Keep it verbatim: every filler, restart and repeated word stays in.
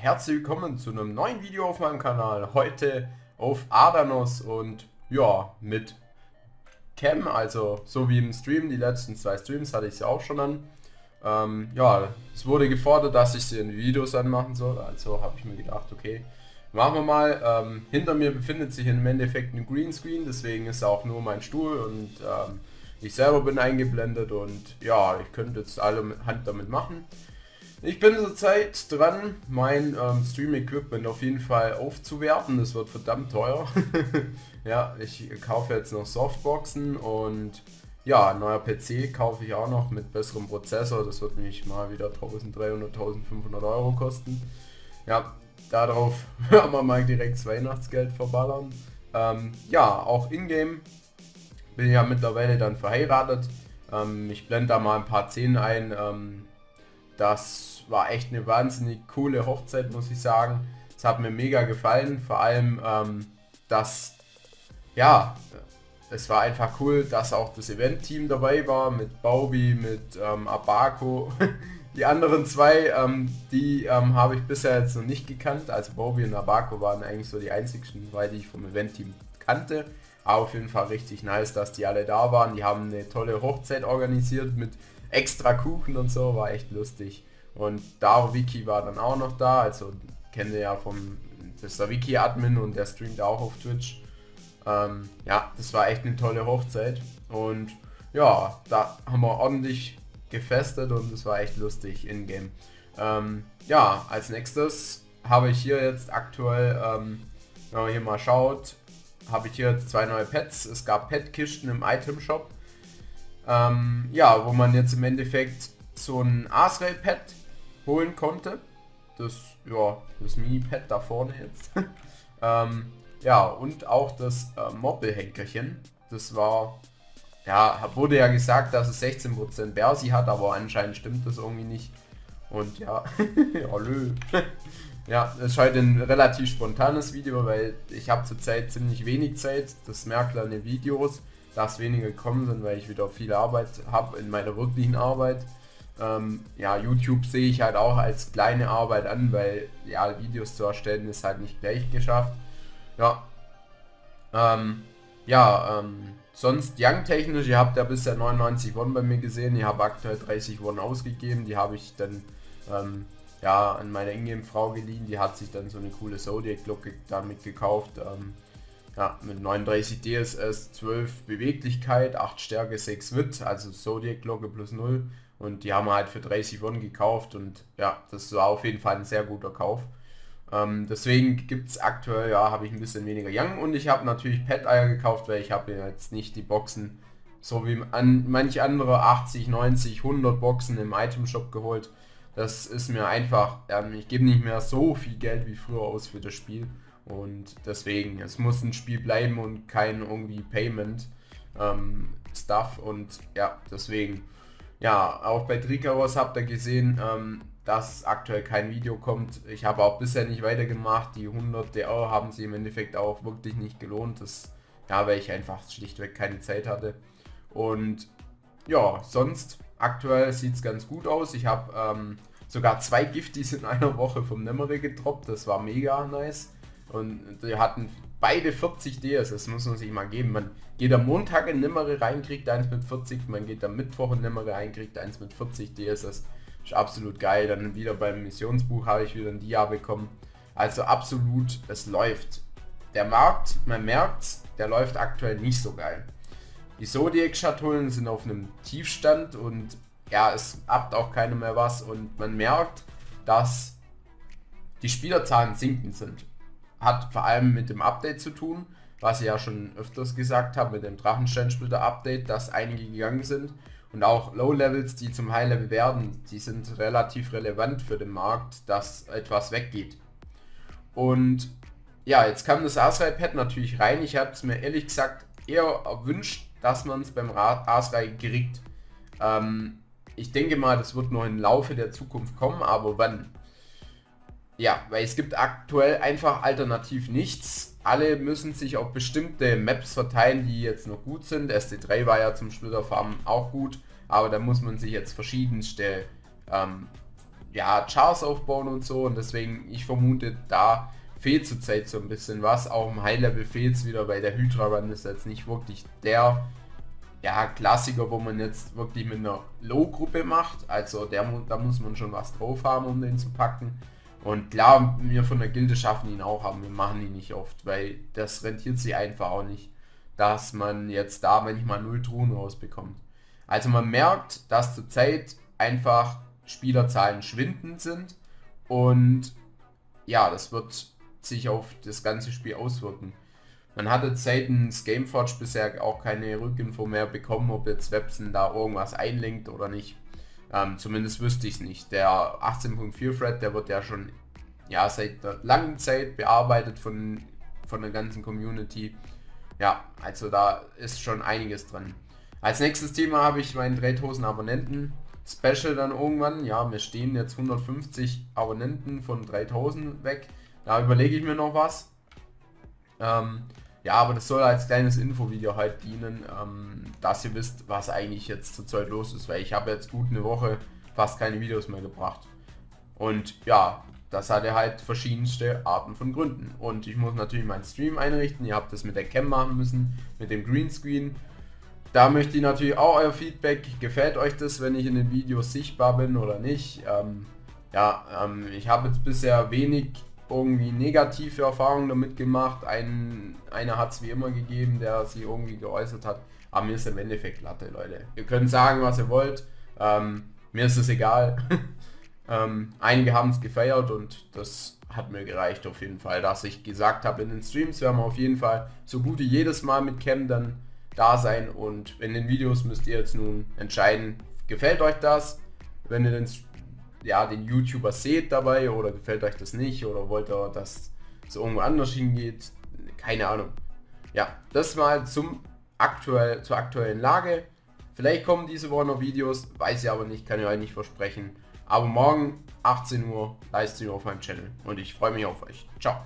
Herzlich willkommen zu einem neuen Video auf meinem Kanal. Heute auf Adanos und ja, mit Cam, also so wie im Stream, die letzten zwei Streams hatte ich sie auch schon an. Ähm, ja, es wurde gefordert, dass ich sie in Videos anmachen soll, also habe ich mir gedacht, okay, machen wir mal. Ähm, hinter mir befindet sich im Endeffekt ein Greenscreen, deswegen ist auch nur mein Stuhl und ähm, ich selber bin eingeblendet und ja, ich könnte jetzt alle mit Hand damit machen. Ich bin zurzeit dran, mein ähm, Stream-Equipment auf jeden Fall aufzuwerten. Das wird verdammt teuer. Ja, ich kaufe jetzt noch Softboxen und ja, ein neuer P C kaufe ich auch noch mit besserem Prozessor. Das wird nämlich mal wieder dreizehnhundert, fünfzehnhundert Euro kosten. Ja, darauf werden wir mal direkt das Weihnachtsgeld verballern. Ähm, ja, auch in-game bin ich ja mittlerweile dann verheiratet. Ähm, ich blende da mal ein paar Szenen ein. Ähm, Das war echt eine wahnsinnig coole Hochzeit, muss ich sagen. Es hat mir mega gefallen, vor allem, ähm, dass, ja, es war einfach cool, dass auch das Event-Team dabei war, mit Bobby, mit ähm, Abako. Die anderen zwei, ähm, die ähm, habe ich bisher jetzt noch nicht gekannt. Also Bobby und Abako waren eigentlich so die einzigen, weil die ich vom Event-Team kannte. Aber auf jeden Fall richtig nice, dass die alle da waren. Die haben eine tolle Hochzeit organisiert mit extra Kuchen und so, war echt lustig. Und da Wiki war dann auch noch da, also kennt ihr ja vom, das ist der Wiki-Admin und der streamt auch auf Twitch. Ähm, ja, das war echt eine tolle Hochzeit und ja, da haben wir ordentlich gefestet und es war echt lustig in-game. Ähm, ja, als nächstes habe ich hier jetzt aktuell, ähm, wenn man hier mal schaut, habe ich hier jetzt zwei neue Pets. Es gab Pet-Kisten im Item-Shop. Ähm, ja, wo man jetzt im Endeffekt so ein Asrai-Pad holen konnte. Das, ja, das Mini-Pad da vorne jetzt. ähm, ja, und auch das äh, Moppel-Hänkerchen. Das war, ja, wurde ja gesagt, dass es sechzehn Prozent Bersi hat, aber anscheinend stimmt das irgendwie nicht. Und ja, hallo. Ja, das ist heute ein relativ spontanes Video, weil ich habe zurzeit ziemlich wenig Zeit. Das merkt man in den Videos, dass weniger gekommen sind, weil ich wieder viel Arbeit habe in meiner wirklichen Arbeit. Ähm, ja, YouTube sehe ich halt auch als kleine Arbeit an, weil ja, Videos zu erstellen ist halt nicht gleich geschafft. Ja, ähm, ja ähm, sonst Young-technisch, ihr habt ja bisher neunundneunzig Won bei mir gesehen, ich habe aktuell dreißig Won ausgegeben, die habe ich dann ähm, ja, an meine Ingame-Frau geliehen, die hat sich dann so eine coole Zodiac-Glocke damit gekauft. Ähm, Ja, mit neununddreißig D S S, zwölf Beweglichkeit, acht Stärke, sechs Wit, also Zodiac-Glocke plus null. Und die haben wir halt für dreißig Won gekauft und ja, das war auf jeden Fall ein sehr guter Kauf. Ähm, deswegen gibt es aktuell, ja, habe ich ein bisschen weniger Young und ich habe natürlich Pet-Eier gekauft, weil ich habe jetzt nicht die Boxen, so wie an, manche andere achtzig, neunzig, hundert Boxen im Item-Shop geholt. Das ist mir einfach, ähm, ich gebe nicht mehr so viel Geld wie früher aus für das Spiel. Und deswegen, es muss ein Spiel bleiben und kein irgendwie Payment ähm, Stuff und ja, deswegen. Ja, auch bei Trikaos habt ihr gesehen, ähm, dass aktuell kein Video kommt. Ich habe auch bisher nicht weitergemacht. Die hundert D R haben sie im Endeffekt auch wirklich nicht gelohnt. Das, ja, weil ich einfach schlichtweg keine Zeit hatte. Und ja, sonst aktuell sieht es ganz gut aus. Ich habe ähm, sogar zwei Gifties in einer Woche vom Nimmerre getroppt. Das war mega nice. Und die hatten beide vierzig D S S, das muss man sich mal geben. Man geht am Montag in Nimmerre rein, kriegt eins mit vierzig, man geht am Mittwoch in Nimmerre rein, kriegt eins mit vierzig D S S. Ist absolut geil. Dann wieder beim Missionsbuch habe ich wieder ein Dia bekommen. Also absolut, es läuft. Der Markt, man merkt, der läuft aktuell nicht so geil. Die Zodiac-Schatullen sind auf einem Tiefstand und ja, es habt auch keiner mehr was. Und man merkt, dass die Spielerzahlen sinkend sind. Hat vor allem mit dem Update zu tun, was ich ja schon öfters gesagt habe, mit dem Drachensteinsplitter-Update, dass einige gegangen sind. Und auch Low-Levels, die zum High-Level werden, die sind relativ relevant für den Markt, dass etwas weggeht. Und ja, jetzt kam das Azrael-Pad natürlich rein. Ich habe es mir ehrlich gesagt eher erwünscht, dass man es beim Azrael kriegt. Ähm, ich denke mal, das wird noch im Laufe der Zukunft kommen, aber wann? Ja, weil es gibt aktuell einfach alternativ nichts. Alle müssen sich auf bestimmte Maps verteilen, die jetzt noch gut sind. S D drei war ja zum Splitterfarmen auch gut, aber da muss man sich jetzt verschiedenste ähm, ja, Chars aufbauen und so, und deswegen, ich vermute, da fehlt zurzeit so ein bisschen was. Auch im High-Level fehlt es wieder, weil der Hydra-Run ist jetzt nicht wirklich der ja, Klassiker, wo man jetzt wirklich mit einer Low-Gruppe macht. Also der, da muss man schon was drauf haben, um den zu packen. Und klar, wir von der Gilde schaffen ihn auch, aber wir machen ihn nicht oft, weil das rentiert sich einfach auch nicht, dass man jetzt da manchmal null Truhen rausbekommt. Also man merkt, dass zurzeit einfach Spielerzahlen schwindend sind und ja, das wird sich auf das ganze Spiel auswirken. Man hatte seitens Gameforge bisher auch keine Rückinfo mehr bekommen, ob jetzt Websen da irgendwas einlenkt oder nicht. Ähm, zumindest wüsste ich es nicht. Der achtzehn Punkt vier Thread, der wird ja schon ja, seit einer langen Zeit bearbeitet von, von der ganzen Community. Ja, also da ist schon einiges dran. Als nächstes Thema habe ich meinen drei tausend Abonnenten Special dann irgendwann. Ja, wir stehen jetzt hundertfünfzig Abonnenten von dreitausend weg. Da überlege ich mir noch was. Ähm, ja, aber das soll als kleines Infovideo halt dienen, ähm, dass ihr wisst, was eigentlich jetzt zurzeit los ist, weil ich habe jetzt gut eine Woche fast keine Videos mehr gebracht. Und ja, das hatte halt verschiedenste Arten von Gründen. Und ich muss natürlich meinen Stream einrichten. Ihr habt das mit der Cam machen müssen, mit dem Greenscreen. Da möchte ich natürlich auch euer Feedback. Gefällt euch das, wenn ich in den Videos sichtbar bin oder nicht? Ähm, ja, ähm, ich habe jetzt bisher wenig irgendwie negative Erfahrungen damit gemacht. Ein, einer hat es wie immer gegeben, der sie irgendwie geäußert hat. Aber mir ist im Endeffekt Latte, Leute. Ihr könnt sagen, was ihr wollt. Ähm, mir ist es egal. ähm, einige haben es gefeiert und das hat mir gereicht auf jeden Fall, dass ich gesagt habe, in den Streams werden wir auf jeden Fall so gut wie jedes Mal mit Cam dann da sein, und in den Videos müsst ihr jetzt nun entscheiden, gefällt euch das, wenn ihr den, ja, den YouTuber seht dabei, oder gefällt euch das nicht, oder wollt ihr, dass es irgendwo anders hingeht, keine Ahnung. Ja, das mal zum aktuell, zur aktuellen Lage. Vielleicht kommen diese Woche noch Videos, weiß ich aber nicht, kann ich euch nicht versprechen. Aber morgen achtzehn Uhr Livestream auf meinem Channel und ich freue mich auf euch. Ciao.